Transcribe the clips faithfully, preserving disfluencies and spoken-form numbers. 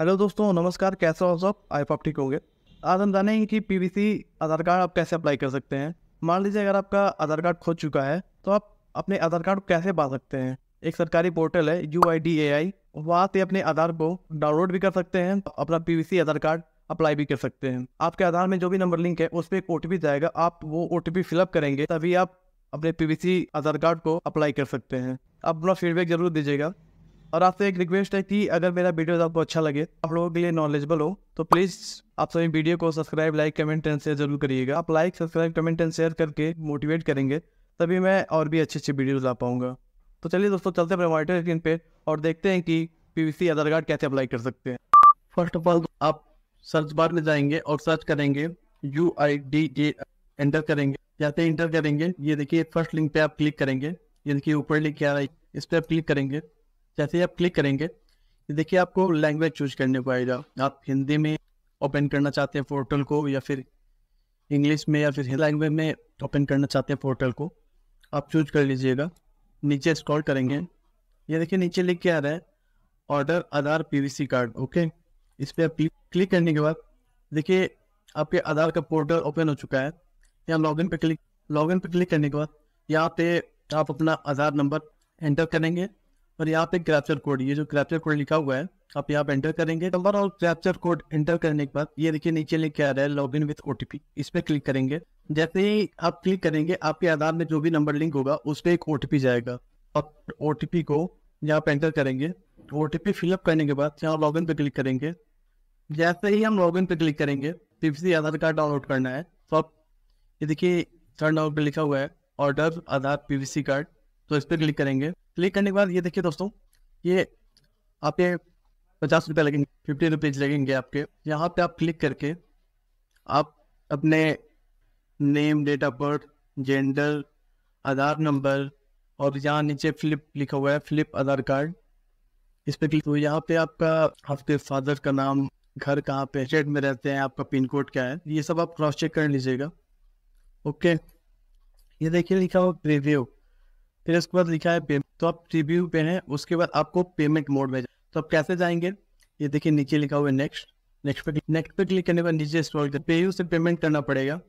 Hello दोस्तों, नमस्कार। कैसे हो सब? आई होप ठीक होंगे। आज हम जानेंगे कि पीवीसी आधार कार्ड आप कैसे अप्लाई कर सकते हैं। मान लीजिए अगर आपका आधार कार्ड खो चुका है तो आप अपने आधार कार्ड कैसे पा सकते हैं। एक सरकारी पोर्टल है यू आई डी ए आई, वहाँ से अपने आधार को डाउनलोड भी कर सकते हैं, अपना पीवीसी आधार कार्ड अप्लाई भी कर सकते हैं। आपके आधार में जो भी नंबर लिंक है उस पर एक ओटीपी जाएगा, आप वो ओटीपी फिलअप करेंगे तभी आप अपने पीवीसी आधार कार्ड को अप्लाई कर सकते हैं। आप अपना फीडबैक जरूर दीजिएगा और आपसे एक रिक्वेस्ट है कि अगर मेरा वीडियो आपको अच्छा लगे, आप लोगों के लिए नॉलेजेबल हो, तो प्लीज़ आप सभी वीडियो को subscribe, like, comment and share जरूर करिएगा। आप like, subscribe, comment and share करके मोटिवेट करेंगे तभी मैं और भी अच्छी अच्छी वीडियोज़ ला पाऊँगा। तो चलिए दोस्तों, चलते हैं अपने मॉनिटर स्क्रीन पे और देखते हैं कि पीवीसी आधार कार्ड कैसे अप्लाई कर सकते हैं। फर्स्ट ऑफ ऑल आप सर्च बार में जाएंगे और सर्च करेंगे U I D A I, enter करेंगे। जैसे एंटर करेंगे, ये देखिए फर्स्ट लिंक पे आप क्लिक करेंगे, ये देखिए ऊपर लिंक क्या है, इस पर आप क्लिक करेंगे। जैसे ही आप क्लिक करेंगे, देखिए आपको लैंग्वेज चूज करने को आएगा। आप हिंदी में ओपन करना चाहते हैं पोर्टल को या फिर इंग्लिश में या फिर लैंग्वेज में ओपन करना चाहते हैं पोर्टल को, आप चूज कर लीजिएगा। नीचे स्क्रॉल करेंगे, ये देखिए नीचे लिख के आ रहा है order Aadhaar PVC card. Okay, इस पर आप क्लिक करने के बाद देखिए आपके आधार का पोर्टल ओपन हो चुका है। यहाँ लॉगिन पे क्लिक लॉगिन पे क्लिक करने के बाद यहाँ पे आप अपना आधार नंबर एंटर करेंगे और यहाँ पे कैप्चर कोड, ये जो कैप्चर कोड लिखा हुआ है, आप यहाँ पे एंटर करेंगे नंबर और कैप्चर कोड। एंटर करने के बाद ये देखिए नीचे लिख के आ रहा है लॉगिन विथ ओटीपी, इस पर क्लिक करेंगे। जैसे ही आप क्लिक करेंगे, आपके आधार में जो भी नंबर लिंक होगा उस पर एक ओटीपी जाएगा। आप ओटीपी को यहाँ पे एंटर करेंगे। ओटीपी फिलअप करने के बाद यहाँ लॉगिन पे क्लिक करेंगे। जैसे ही हम लॉगिन पे क्लिक करेंगे, पीवीसी आधार कार्ड डाउनलोड करना है तो आप ये देखिए थर्ड नंबर पे लिखा हुआ है ऑर्डर आधार पीवीसी कार्ड, तो इस पर क्लिक करेंगे। क्लिक करने के बाद ये देखिए दोस्तों, ये आप ये पचास रुपये लगेंगे, फिफ्टी रुपीज लगेंगे आपके। यहाँ पे आप क्लिक करके आप अपने name, date of birth, gender, Aadhaar number और यहाँ नीचे फ्लिप लिखा हुआ है फ्लिप आधार कार्ड, इस पर क्लिक। तो यहाँ पे आपका आपके फादर का नाम, घर कहाँ पे, स्टेट में रहते हैं, आपका पिन कोड क्या है, ये सब आप क्रॉस चेक कर लीजिएगा। ओके, ये देखिए लिखा हुआ प्रीव्यू, फिर उसके बाद लिखा है पेमेंट, तो आप प्रीव्यू पे हैं। उसके बाद आपको पेमेंट मोड में, तो आप कैसे जाएंगे, ये देखिए नीचे लिखा हुआ है नेक्स्ट। नेक्स्ट पे नेक्स्ट पे क्लिक करने के बाद नीचे स्क्रॉल कर पेयू से पेमेंट करना पड़ेगा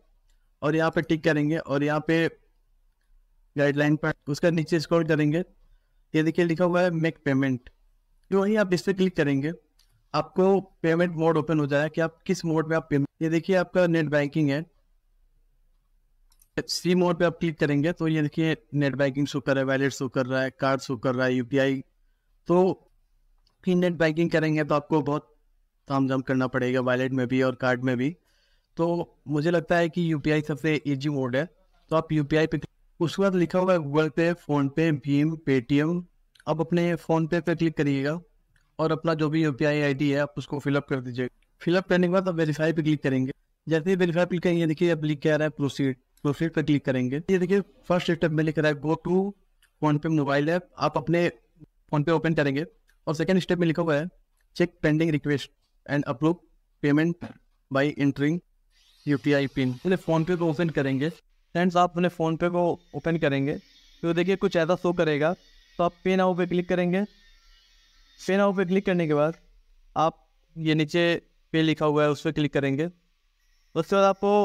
और यहाँ पे टिक करेंगे और यहाँ पे गाइडलाइन पर उसका नीचे स्क्रॉल करेंगे। ये देखिए लिखा हुआ है मेक पेमेंट, तो वही आप इस पर क्लिक करेंगे, आपको पेमेंट मोड ओपन हो जाएगा कि आप किस मोड में आप पेमेंट। ये देखिए आपका नेट बैंकिंग है, सी मोड पे आप क्लिक करेंगे तो ये देखिए नेट बैंकिंग शो कर रहा है, वैलेट शो कर रहा है, कार्ड शो कर रहा है, यूपीआई। तो फिर नेट बैंकिंग करेंगे तो आपको बहुत ताम झाम करना पड़ेगा वैलेट में भी और कार्ड में भी, तो मुझे लगता है कि यूपीआई सबसे इजी मोड है, तो आप यूपीआई पे। उसके बाद लिखा हुआ है गूगल पे, फ़ोन पे, भीम, पेटीएम। आप अपने फ़ोन पे पे क्लिक करिएगा और अपना जो भी यूपीआई आईडी है आप उसको फिलअप कर दीजिएगा। फिलअप करने के बाद आप वेरीफाई पे क्लिक करेंगे। जैसे ही वेरीफाई क्लिक करेंगे, देखिए अब लिख के आ रहा है प्रोसीड, प्रोसीड पे क्लिक करेंगे। ये देखिए फर्स्ट स्टेप में लिख रहा है go to PhonePe mobile app, आप अपने फोन पे ओपन करेंगे और सेकेंड स्टेप में लिखा हुआ है check pending request and approve payment by entering UPI PIN. अपने फोन पे को ओपन करेंगे फ्रेंड्स, आप अपने फोन पे को ओपन करेंगे तो देखिए कुछ ऐसा शो करेगा, तो आप पे नाउ पे क्लिक करेंगे। पे नाउ पे क्लिक करने के बाद आप ये नीचे पे लिखा हुआ है उस पर क्लिक करेंगे। उसके बाद आपको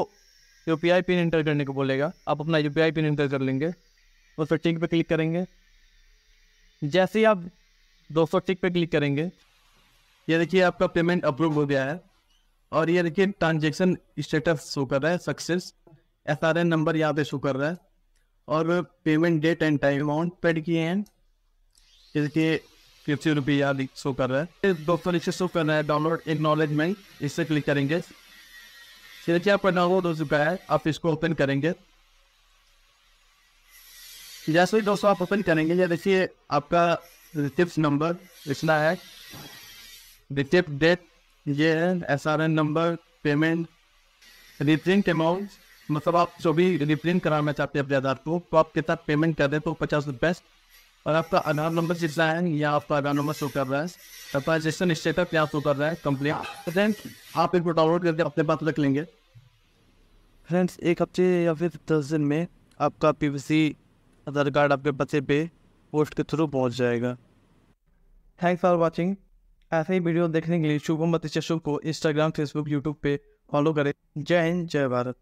यूपीआई पिन एंटर करने को बोलेगा, आप अपना यूपीआई पिन एंटर कर लेंगे। उस पर टिक पे क्लिक करेंगे। जैसे ही आप दो सौ टिक पे क्लिक करेंगे, ये देखिए आपका पेमेंट अप्रूव हो गया है और ये देखिए ट्रांजेक्शन स्टेटस शो कर रहा है success, S R N number यहाँ पे शो कर रहा है और payment date and time amount paid किए हैं, ये देखिए फिफ्टी रुपये यहाँ शो कर रहा है। दो सौ नीचे शो कर रहा है डाउनलोड एक्नॉलेजमेंट, इससे क्लिक करेंगे। ये देखिए आपका डाउनलोड हो चुका है, आप इसको ओपन करेंगे। जैसे ही दोस्तों आप ओपन करेंगे, ये देखिए आपका रिसिप्ट नंबर लिखना है, रिसिप्ट डेट ये है, S R N number, payment, reprint amount, मतलब आप जो भी रिप्रिंट कराना चाहते हैं अपने आधार को, तो आप कितना पेमेंट कर रहे हैं तो पचास रुपये, और आपका आधार नंबर जितना है यहाँ आपका आधार नंबर शो कर रहा है, ट्रांजेक्शन स्टेटस यहाँ शो कर रहा है कंप्लीट। फ्रेंड्स आप इनको डाउनलोड करके अपने पास रख लेंगे। फ्रेंड्स एक हफ्ते या फिर दस दिन में आपका पीवीसी आधार कार्ड आपके पते पे पोस्ट के थ्रू पहुँच जाएगा। Thanks for watching. ऐसे ही वीडियो देखने के लिए शुभम मद्धेशिया को इंस्टाग्राम, फेसबुक, यूट्यूब पे फॉलो करें। जय हिंद, जय भारत।